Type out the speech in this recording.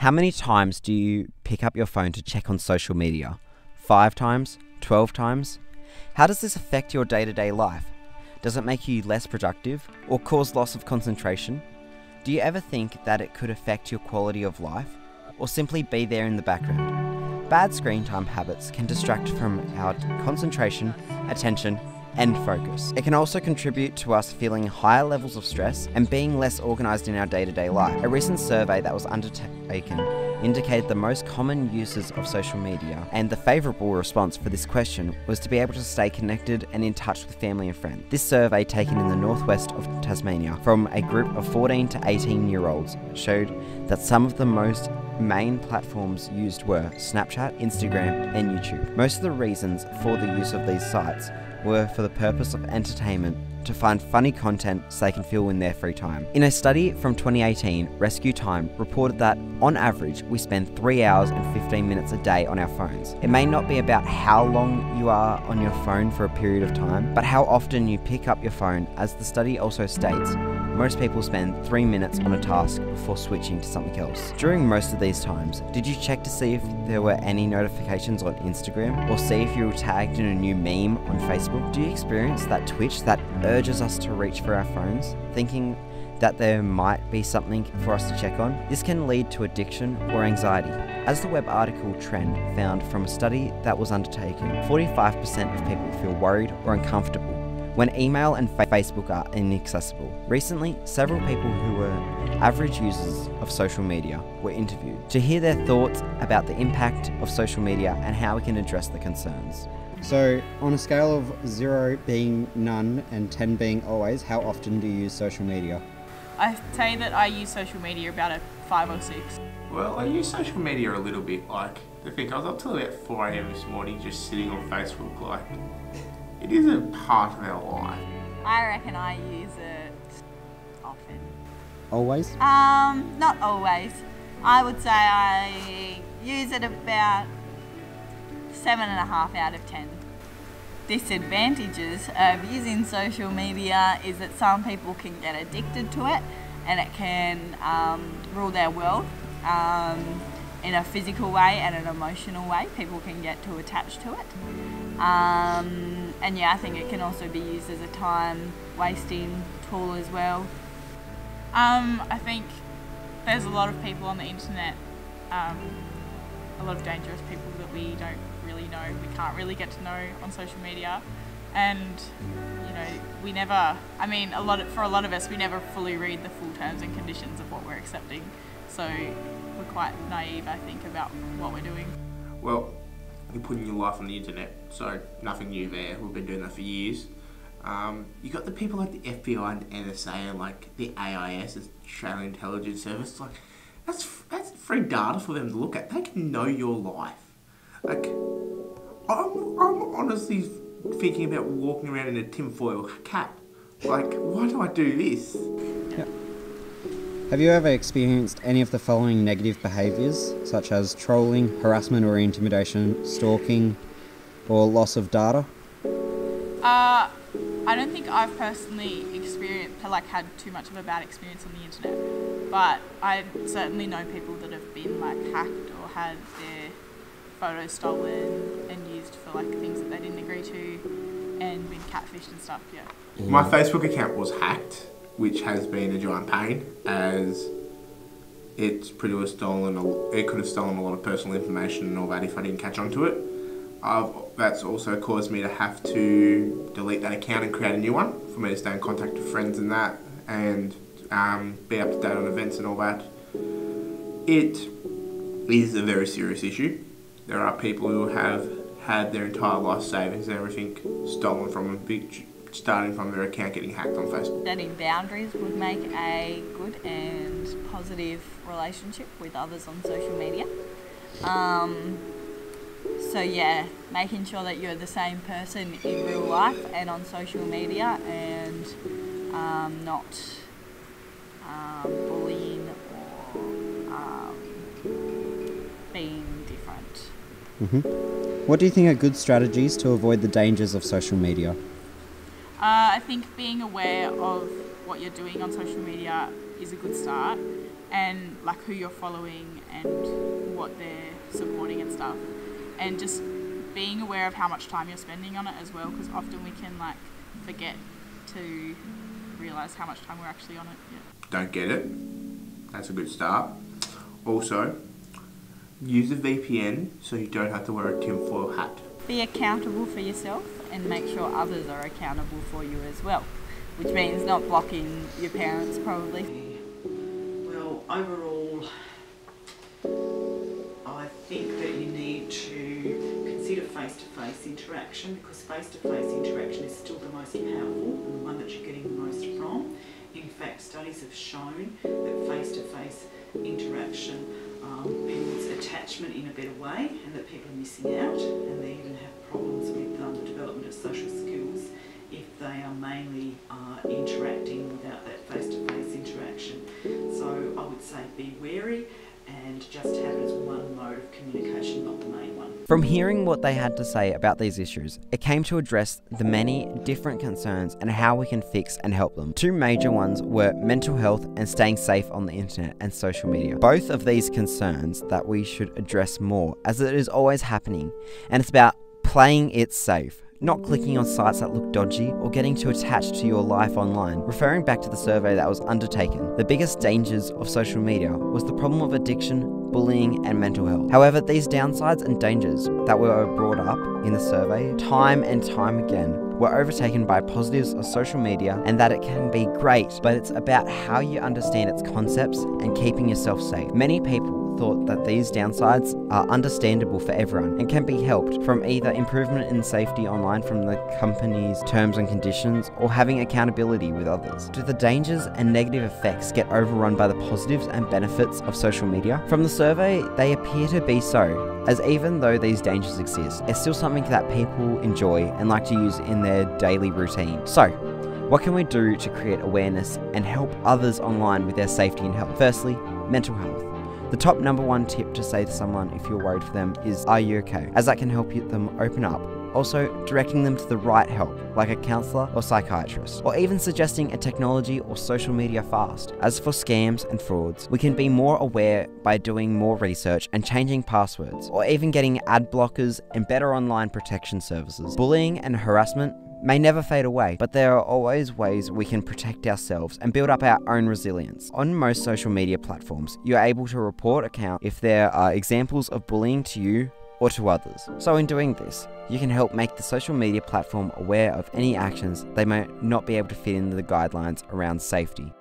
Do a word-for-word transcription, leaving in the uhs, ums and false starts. How many times do you pick up your phone to check on social media? Five times? Twelve times? How does this affect your day-to-day life? Does it make you less productive or cause loss of concentration? Do you ever think that it could affect your quality of life or simply be there in the background? Bad screen time habits can distract from our concentration, attention, and focus. It can also contribute to us feeling higher levels of stress and being less organised in our day-to-day life. A recent survey that was undertaken indicated the most common uses of social media, and the favourable response for this question was to be able to stay connected and in touch with family and friends. This survey, taken in the northwest of Tasmania from a group of fourteen to eighteen year olds, showed that some of the most main platforms used were Snapchat, Instagram, and YouTube. Most of the reasons for the use of these sites were for the purpose of entertainment, to find funny content so they can fill in their free time. In a study from twenty eighteen, RescueTime reported that, on average, we spend three hours and fifteen minutes a day on our phones. It may not be about how long you are on your phone for a period of time, but how often you pick up your phone, as the study also states, most people spend three minutes on a task before switching to something else. During most of these times, did you check to see if there were any notifications on Instagram, or see if you were tagged in a new meme on Facebook? Do you experience that twitch that urges us to reach for our phones, thinking that there might be something for us to check on? This can lead to addiction or anxiety. As the web article Trend found from a study that was undertaken, forty-five percent of people feel worried or uncomfortable when email and Facebook are inaccessible. Recently, several people who were average users of social media were interviewed to hear their thoughts about the impact of social media and how we can address the concerns. So, on a scale of zero being none and ten being always, how often do you use social media? I say that I use social media about a five or six. Well, I use social media a little bit, like, I think I was up till about four A M this morning just sitting on Facebook, like, it is a part of our life. I reckon I use it often. Always? Um, not always. I would say I use it about seven and a half out of ten. Disadvantages of using social media is that some people can get addicted to it, and it can um, rule their world um, in a physical way and an emotional way. People can get too attached to it. Um, and yeah, I think it can also be used as a time-wasting tool as well. Um, I think there's a lot of people on the internet, um, a lot of dangerous people that we don't really know, we can't really get to know on social media, and you know, we never, I mean a lot of, for a lot of us, we never fully read the full terms and conditions of what we're accepting, so we're quite naive, I think, about what we're doing. Well, you're putting your life on the internet, so nothing new there, we've been doing that for years. Um, you got the people like the F B I and the N S A and like the A I S, the Australian Intelligence Service, like that's, that's free data for them to look at, they can know your life. Like, I'm, I'm honestly thinking about walking around in a tinfoil cap. Like, why do I do this? Yep. Have you ever experienced any of the following negative behaviours, such as trolling, harassment or intimidation, stalking, or loss of data? Uh, I don't think I've personally experienced, like, had too much of a bad experience on the internet, but I certainly know people that have been, like, hacked or had their photos stolen and used for like things that they didn't agree to, and been catfished and stuff. Yeah. My Facebook account was hacked, which has been a giant pain, as it's pretty much stolen. It could have stolen a lot of personal information and all that if I didn't catch on to it. I've, that's also caused me to have to delete that account and create a new one for me to stay in contact with friends and that, and um, be up to date on events and all that. It is a very serious issue. There are people who have had their entire life savings and everything stolen from them, starting from their account getting hacked on Facebook. Setting boundaries would make a good and positive relationship with others on social media. Um, so yeah, making sure that you're the same person in real life and on social media, and um, not um, bullying or um, being different. Mm-hmm. What do you think are good strategies to avoid the dangers of social media? Uh, I think being aware of what you're doing on social media is a good start. and like who you're following and what they're supporting and stuff, and just being aware of how much time you're spending on it as well, because often we can like forget to realise how much time we're actually on it. Yeah. Don't get it. That's a good start. Also, use a V P N so you don't have to wear a tinfoil hat. Be accountable for yourself and make sure others are accountable for you as well, which means not blocking your parents probably. Well, overall, I think that you need to consider face-to-face interaction, because face-to-face interaction is still the most powerful and the one that you're getting the most from. In fact, studies have shown that face-to-face interaction um, builds attachment in a better way, and that people are missing out, and they even have problems with um, the development of social skills if they are mainly uh, interacting without that face-to-face interaction. So I would say be wary and just have it as one mode of communication, not the main one. From hearing what they had to say about these issues, it came to address the many different concerns and how we can fix and help them. Two major ones were mental health and staying safe on the internet and social media. Both of these concerns that we should address more, as it is always happening, and it's about playing it safe. Not clicking on sites that look dodgy or getting too attached to your life online. Referring back to the survey that was undertaken, the biggest dangers of social media was the problem of addiction, bullying and mental health. However, these downsides and dangers that were brought up in the survey time and time again were overtaken by positives of social media, and that it can be great, but it's about how you understand its concepts and keeping yourself safe. Many people thought that these downsides are understandable for everyone and can be helped from either improvement in safety online from the company's terms and conditions or having accountability with others. Do the dangers and negative effects get overrun by the positives and benefits of social media? From the survey, they appear to be so, as even though these dangers exist, it's still something that people enjoy and like to use in their daily routine. So, what can we do to create awareness and help others online with their safety and health? Firstly, mental health. The top number one tip to say to someone if you're worried for them is, are you okay? As that can help them open up. Also, directing them to the right help, like a counsellor or psychiatrist, or even suggesting a technology or social media fast. As for scams and frauds, we can be more aware by doing more research and changing passwords, or even getting ad blockers and better online protection services. Bullying and harassment may never fade away, but there are always ways we can protect ourselves and build up our own resilience. On most social media platforms, you are able to report accounts if there are examples of bullying to you or to others. So in doing this, you can help make the social media platform aware of any actions they might not be able to fit into the guidelines around safety.